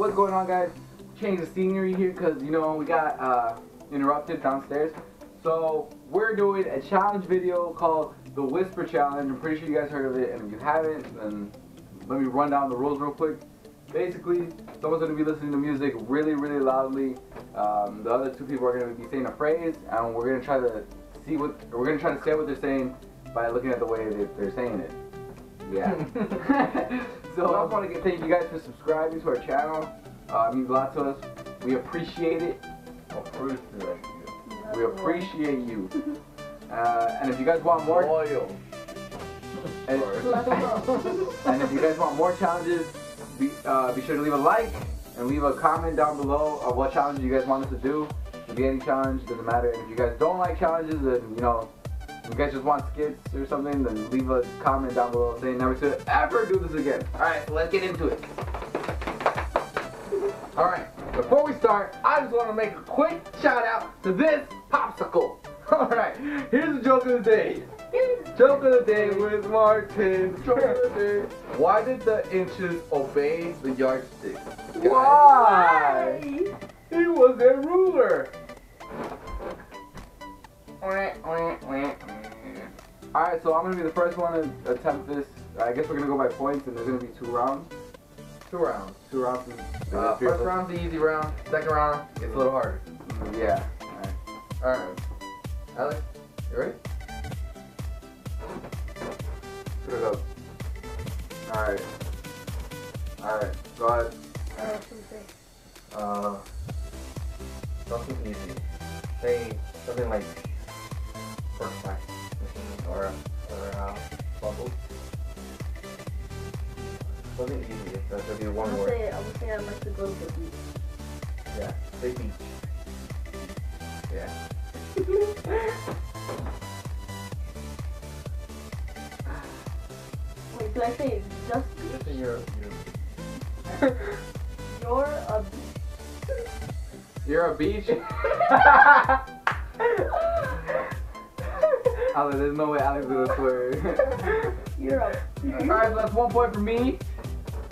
what's going on, guys? Change the scenery here because, you know, we got interrupted downstairs. So we're doing a challenge video called the Whisper Challenge. I'm pretty sure you guys heard of it, and if you haven't, then let me run down the rules real quick. Basically, someone's going to be listening to music really, really loudly. The other two people are going to be saying a phrase, and we're going to try to see what say what they're saying by looking at the way that they're saying it. Yeah. So I just want to thank you guys for subscribing to our channel. It means a lot to us. We appreciate it. We appreciate you. And if you guys want more, and if you guys want more challenges, be sure to leave a like and leave a comment down below of what challenge you guys want us to do. It could be any challenge, doesn't matter. And if you guys don't like challenges, and you know, if you guys just want skits or something, then leave a comment down below saying never should ever do this again. Alright, so let's get into it. Alright, before we start, I just want to make a quick shout out to this popsicle. Alright, here's the joke of the day. Joke of the day with Martin. Joke of the day. Why did the inches obey the yardstick? Guys? Why? He was their ruler. Alright, so I'm going to be the first one to attempt this. I guess we're going to go by points, and there's going to be 2 rounds. 2 rounds. 2 rounds. First round's the easy round. Second round gets a little harder. Yeah. Alright. Alex, you ready? Put it up. Alright. Alright, go ahead. Something easy. Say something like first time. Or bubble. Something easy. That should be one word. I would say I'd like to go to the beach. Yeah, say beach. Yeah. Wait, do I say just beach? Just say you're a beach. You're a beach? Alex, there's no way Alex is gonna swear. You're a beach. Alright, so that's 1 point for me.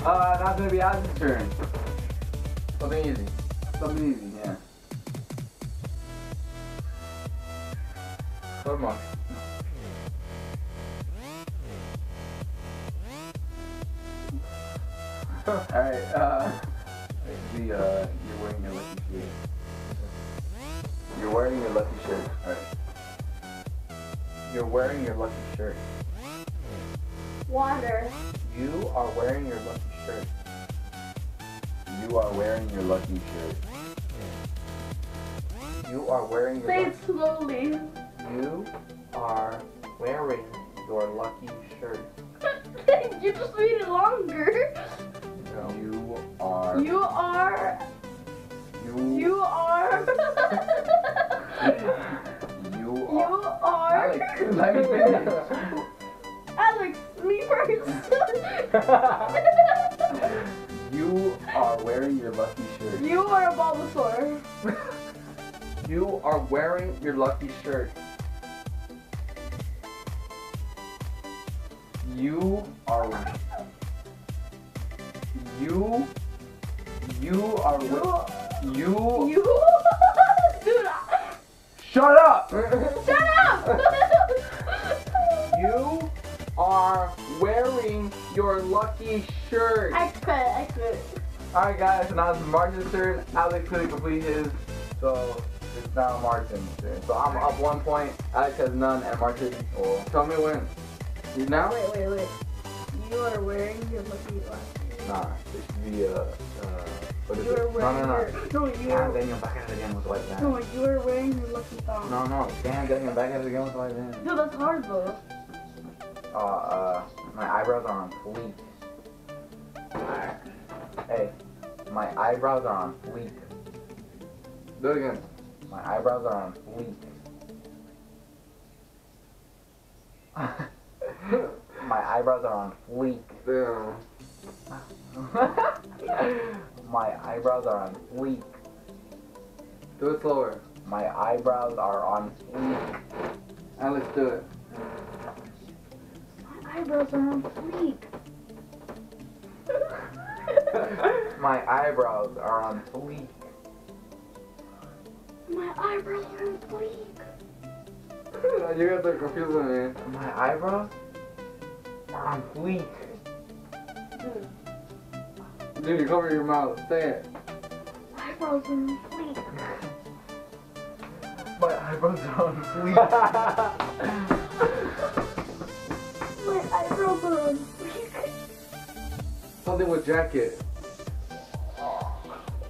Now it's gonna be Alex's turn. Something easy. Something easy, yeah. Come on. Alright, you're wearing your lucky shirt. You're wearing your lucky shirt. Alright. You're wearing your lucky shirt. Water. You are wearing your lucky shirt. You are wearing your lucky shirt. You are wearing your lucky shirt. Say it slowly. You are wearing your lucky shirt. You just made it longer. No. You are. You are. You are. You are. You are. Alex, let me finish. Alex, me first. You are wearing your lucky shirt. You are a Bulbasaur. You are wearing your lucky shirt. Dude. Shut up! Shut up! You are wearing your lucky shirt. I quit. Alright guys, so now it's Martin's turn. Alex couldn't complete his, so it's now Martin's turn. So I'm up 1 point, Alex has none, and Martin, oh, tell me when. Now? Wait. You are wearing your lucky shirt. Nah, it should be what is it? No. You are wearing your lucky thong. No. Damn, getting back at it again with white man. Dude, that's hard, bro. My eyebrows are on fleek. Hey, my eyebrows are on fleek. Do it again. My eyebrows are on fleek. My eyebrows are on fleek. My eyebrows are on fleek. Do it slower. My eyebrows are on fleek. Alex, do it. My eyebrows are on fleek. My eyebrows are on bleek. My eyebrows are on bleak. You got that confusing me. My eyebrows are on bleak. Dude, you cover your mouth. Say it. My eyebrows are on bleak. My eyebrows are on bleak. My eyebrows are on bleak. Something with jacket.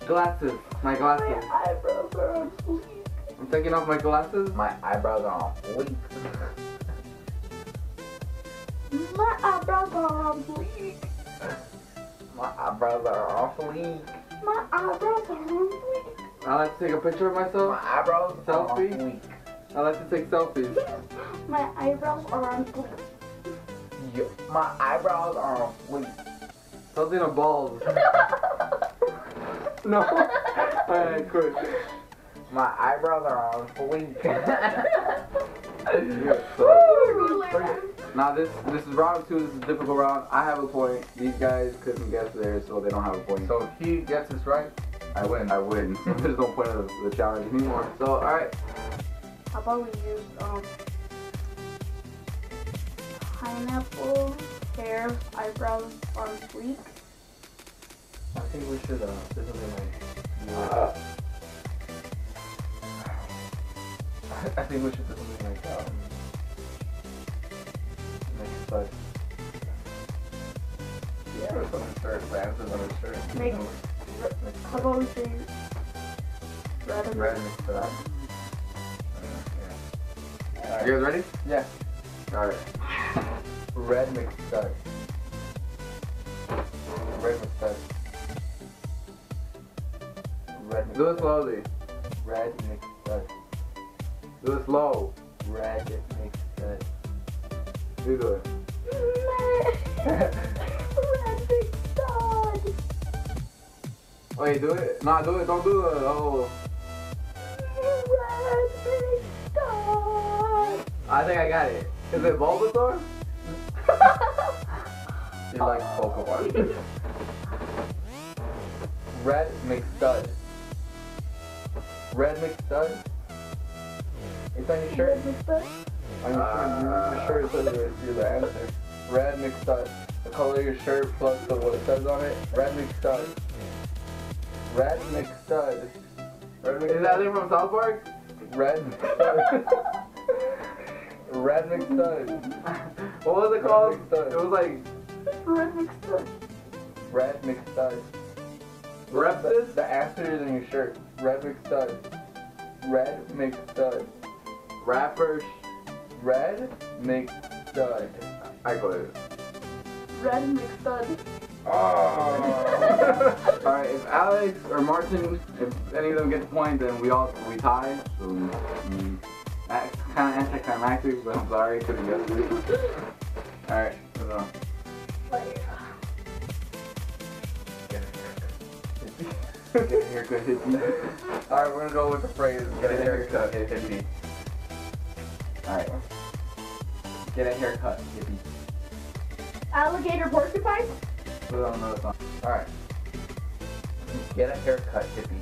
Glasses. My glasses. My eyebrows are on bleak. I'm taking off my glasses. My eyebrows are on bleak. My eyebrows are on bleak. My eyebrows are on bleak. My eyebrows are on bleak. I like to take a picture of myself. My eyebrows selfie. Are on bleak. I like to take selfies. My eyebrows are on bleak. Yeah. My eyebrows are on bleak. Something of balls. No. Alright, quick. My eyebrows are on bleak. Now this is round 2. This is a difficult round. I have a point. These guys couldn't guess theirs, so they don't have a point. So if he gets this right, I win. I win. There's no point of the challenge anymore. So alright. How about we use pineapple hair eyebrows on bleak? I think we should, this will be my... I think we should, this will be like, next slide. Yeah. Or something shirt, glasses on his shirt. Make, how about we say, red and mixed up. Yeah. Right. You guys ready? Yeah. Alright. Red mixed up. Red mixed up. Do it slowly. Red mixed stud. Do it slow. Red mixed stud. You do it. Red mixed stud. Wait, do it. Nah, do it. Don't do it. Oh. Red mixed stud. I think I got it. Is it Bulbasaur? You like Pokemon. Red mixed stud. Red mixed stud? It's on your shirt? On your shirt says you're the answer. Red mixed stud. The color of your shirt plus the, what it says on it. Red mixed stud. Red mixed stud. Is that thing from South Park? Red mixed stud. Red mixed stud. What was it called? It was like... Red mixed stud. Red mixed stud. Repsis? The answer is in your shirt. Red mixed stud. Red mixed stud. Rapper. Red mixed stud. I got it. Red mixed stud. Oh. Alright, if Alex or Martin, if any of them get the point, then we tie. That's kind of anticlimactic, but I'm sorry, couldn't guess it. Alright, hold on. Get a haircut, hippie. Alright, we're gonna go with the phrase, get a haircut, hippie. Alright. Get a haircut, hippie. Alligator porcupine? Put it on another song. Alright. Get a haircut, hippie.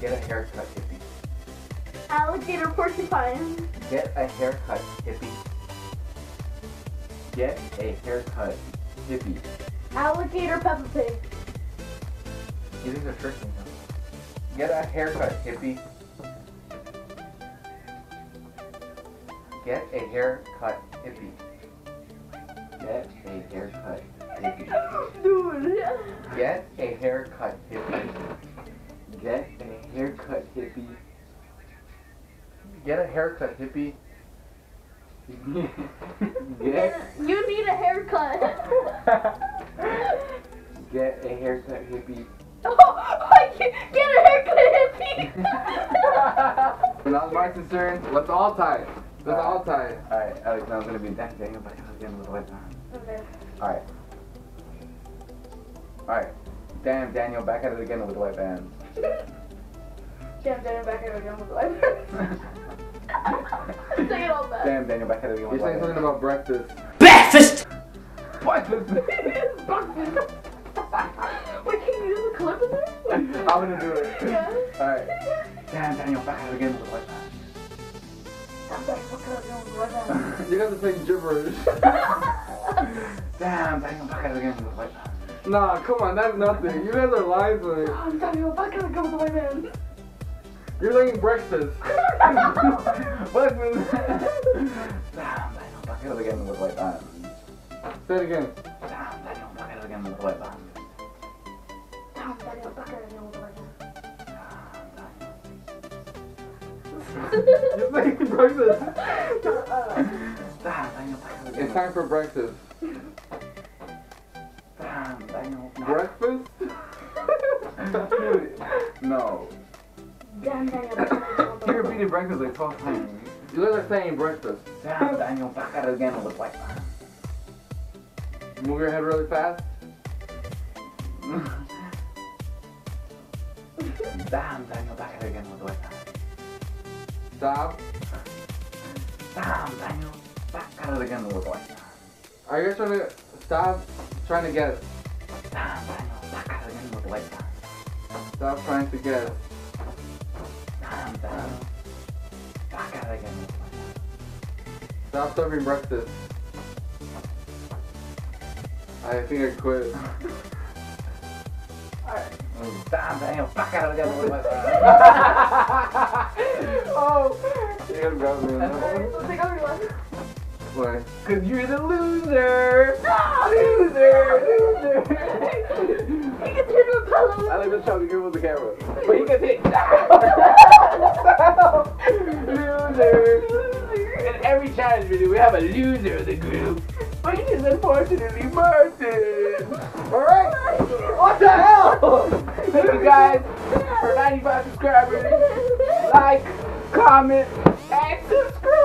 Get a haircut, hippie. Alligator porcupine. Get a haircut, hippie. Get a haircut, hippie. Alligator Peppa Pig. You think they're tricking him. Get a haircut, hippie. Get a haircut, hippie. Get a haircut, hippie. Dude. Get a haircut, hippie. Get a haircut, hippie. Get a haircut, hippie. Get. You need a haircut. Get a haircut, hippie. Oh, I can't get a haircut, hippie! When I was my concern, let's all tie it. Let's all tie it. Alright, Alex, now it's gonna be that day, but I was getting a little wet now. Okay. Alright. Alright. Damn, Daniel, back at it again with the white band. Damn, Daniel, back at it again with the white band. Say it all back. Damn, Daniel, back at it again with the white band. You're saying something about breakfast. Breakfast! Breakfast! Breakfast! I'm gonna do it. Yeah. Alright. Damn, Daniel, back out of the game with the white man. You guys are saying gibberish. Damn, Daniel, back out of the game with the white man. Nah, come on, that's nothing. You guys are lying to me. I'm Daniel, back out of the game with the white man. You're saying breakfast. Breakfast. Damn, Daniel, back out of the game with the white man. Say it again. Damn, Daniel, back out of the game with the white man. You're making breakfast. It's time for breakfast. Damn, Daniel. Breakfast? No. Damn, Daniel. You repeated breakfast like 12 times. You guys are saying breakfast. Damn, Daniel, back out again with the white man. Move your head really fast. Damn, Daniel, back out again with the white man. Stop. Damn, Daniel, back out again with the white man. Are you guys trying to stop trying to guess? Damn, Daniel, back out again with the white man. Stop trying to guess. Damn, Daniel, back out again with the white man. Stop serving breakfast. I think I quit. Damn, Daniel, back out of the game with my Oh! You gotta grab me in there. Let's take over one. Why? Cause you're the loser! No! Loser! Loser! He gets hit with a pillow! I like to try to give him the camera. But he gets hit! Loser! Loser! In every challenge video, we have a loser of the group. But he is unfortunately Martin! Alright! What the hell? Thank you guys for 95 subscribers. Like, comment, and subscribe.